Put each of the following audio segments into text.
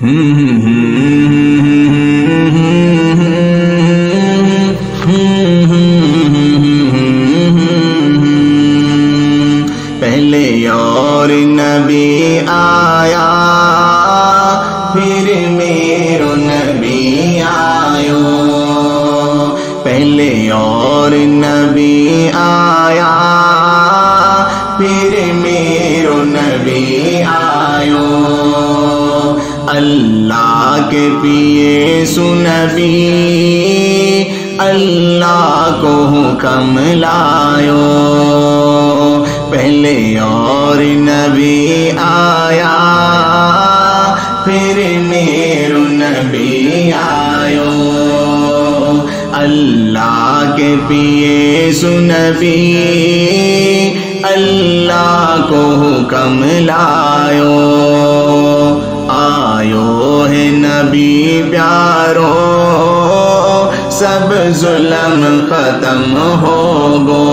पहले और नबी आया फिर मेरो नबी आयो। पहले और नबी आया फिर मेरो नबी आयो। अल्लाह के पिए सुनबी अल्लाह को हुक्म लायो। पहले और नबी आया फिर मेरो नबी आयो। अल्लाह के पिए सुनबी अल्लाह को हुक्म लायो। आयो है नबी प्यारो सब जुल्म खत्म हो गो।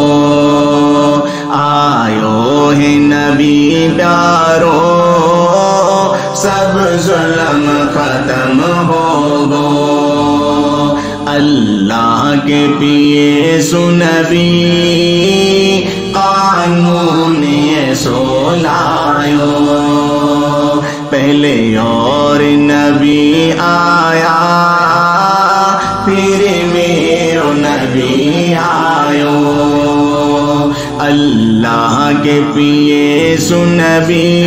आयो है नबी प्यारो सब जुल्म खत्म हो गो। अल्लाह के पिए सुनबी कानून ये सो लायो। पहले और नबी आया फिर मेरो नबी आयो। अल्लाह के पिए सुनबी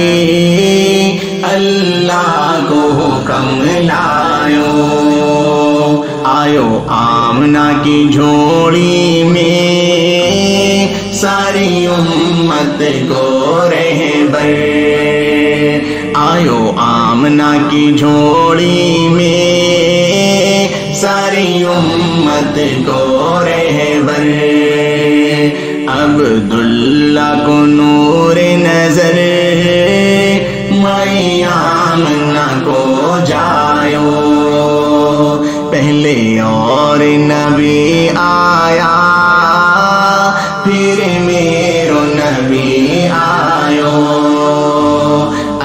अल्लाह को हुक्म लायो। आयो आमना की झोली में सारी उम्मत को रहबर। आयो आमना की झोली में सारी उम्मत को रहबर। अब्दुल्ला को नूर नजर मैं आमना को जायो। पहले और नबी आया फिर मेरो नबी आयो।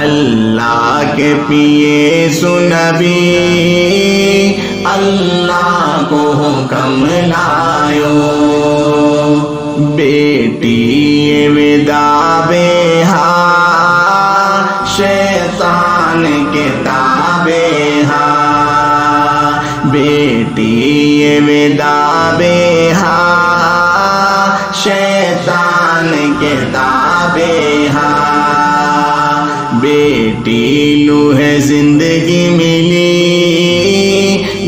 अल्लाह के पिए सुनबी अल्लाह को हुक्म लायो। बेटी विदा बेहा शैतान के ताबेहा। बेटी विदा बेहा शैतान के ताबेहा। बेटी लूहे जिंदगी मिली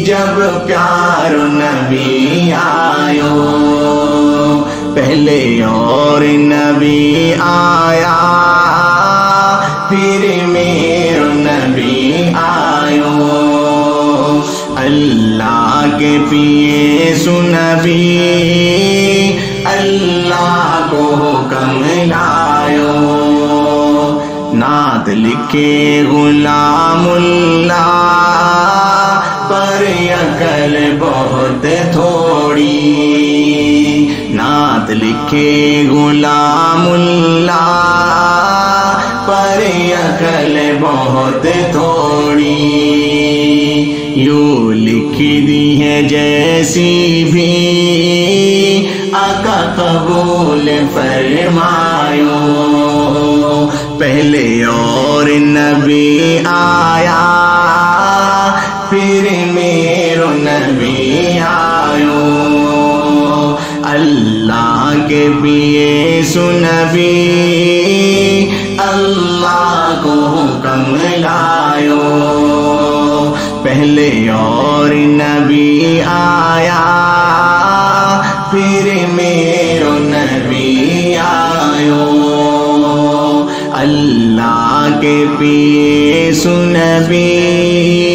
जब प्यार नबी आयो। पहले और नबी आया फिर मेरो नबी आयो। अल्लाह के पिए सुनबी अल्लाह को हुक्म लायो। नात लिखे गुलामुल्ला पर अकल बहुत थोड़ी। नात लिखे गुलामुल्ला पर अकल बहुत थोड़ी। यूँ लिख दी है जैसी भी आका कबूल फरमायो। पहले और नबी आया फिर मेरो नबी आयो। अल्लाह के पिए सुनबी अल्लाह को हुक्म लायो। पहले और नबी आया फिर मेरो नबी आयो। अल्लाह के पिए सुनबी